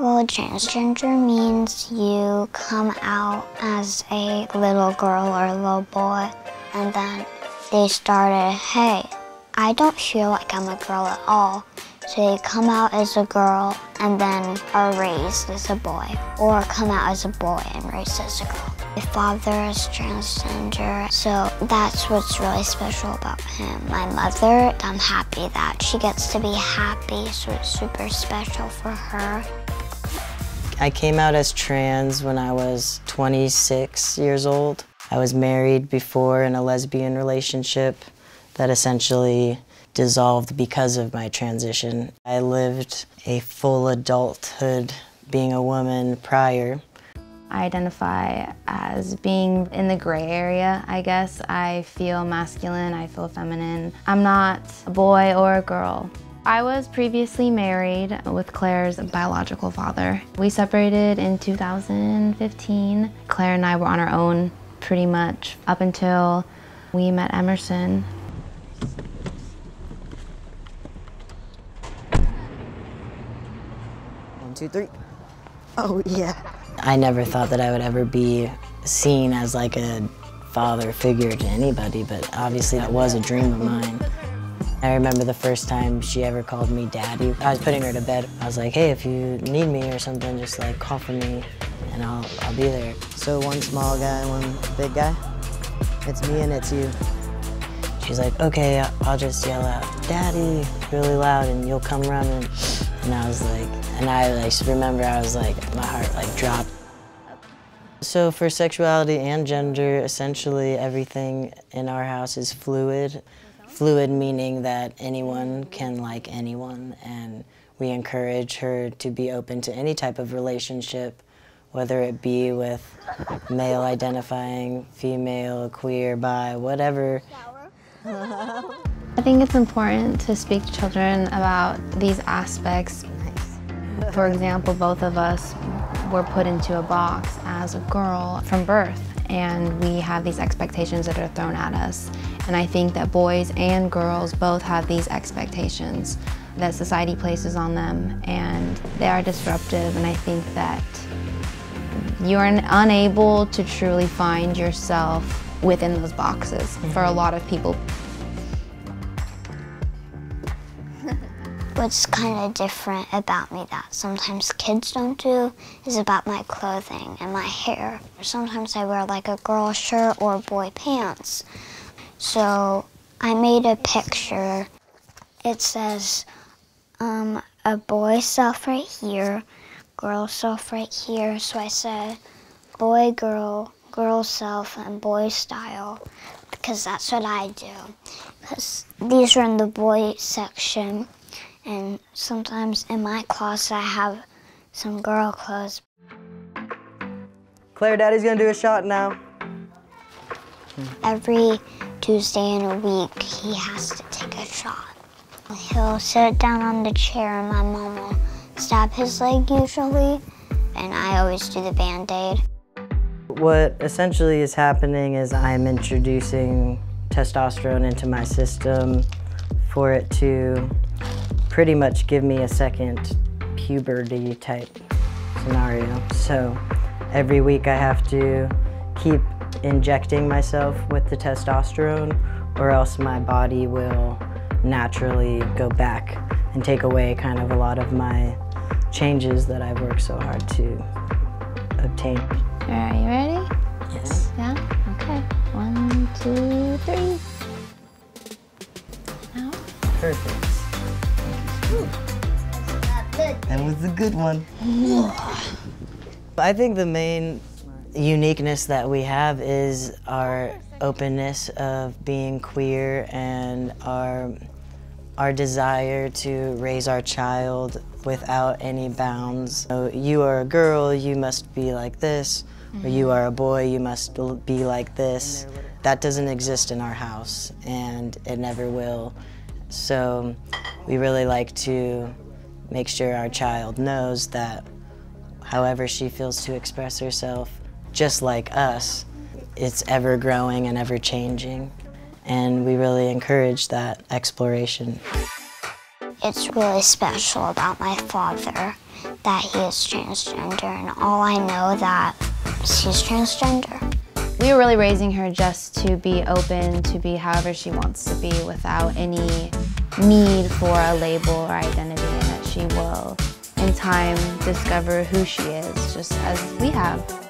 Well, transgender means you come out as a little girl or a little boy, and then they started, hey, I don't feel like I'm a girl at all. So they come out as a girl and then are raised as a boy, or come out as a boy and raised as a girl. My father is transgender, so that's what's really special about him. My mother, I'm happy that she gets to be happy, so it's super special for her. I came out as trans when I was 26 years old. I was married before in a lesbian relationship that essentially dissolved because of my transition. I lived a full adulthood being a woman prior. I identify as being in the gray area, I guess. I feel masculine, I feel feminine. I'm not a boy or a girl. I was previously married with Claire's biological father. We separated in 2015. Claire and I were on our own pretty much up until we met Emerson. One, two, three. Oh, yeah. I never thought that I would ever be seen as like a father figure to anybody, but obviously that was a dream of mine. I remember the first time she ever called me daddy. I was putting her to bed. I was like, hey, if you need me or something, just like call for me and I'll be there. So one small guy, one big guy, it's me and it's you. She's like, okay, I'll just yell out, daddy, really loud and you'll come running. And I was like, my heart like dropped. So for sexuality and gender, essentially everything in our house is fluid. Fluid meaning that anyone can like anyone, and we encourage her to be open to any type of relationship, whether it be with male identifying, female, queer, bi, whatever. I think it's important to speak to children about these aspects. For example, both of us were put into a box as a girl from birth, and we have these expectations that are thrown at us. And I think that boys and girls both have these expectations that society places on them, and they are disruptive, and I think that you're unable to truly find yourself within those boxes for a lot of people. What's kind of different about me that sometimes kids don't do is about my clothing and my hair. Sometimes I wear like a girl shirt or boy pants. So I made a picture. It says a boy self right here, girl self right here. So I said boy, girl, girl self, and boy style, because that's what I do. Because these are in the boy section. And sometimes in my closet, I have some girl clothes. Claire, Daddy's gonna do a shot now. Every Tuesday in a week, he has to take a shot. He'll sit down on the chair, and my mom will stab his leg usually, and I always do the Band-Aid. What essentially is happening is I'm introducing testosterone into my system for it to pretty much give me a second puberty type scenario. So every week I have to keep injecting myself with the testosterone, or else my body will naturally go back and take away kind of a lot of my changes that I've worked so hard to obtain. All right, you ready? Yes. Yeah, okay. One, two, three. Out. Perfect. That was a good one. I think the main uniqueness that we have is our openness of being queer and our desire to raise our child without any bounds. So you are a girl, you must be like this, or you are a boy, you must be like this. That doesn't exist in our house, and it never will. So we really like to make sure our child knows that however she feels to express herself, just like us, it's ever growing and ever changing. And we really encourage that exploration. It's really special about my father that he is transgender, and all I know that she's transgender. We were really raising her just to be open, to be however she wants to be without any need for a label or identity, and that she will, in time, discover who she is, just as we have.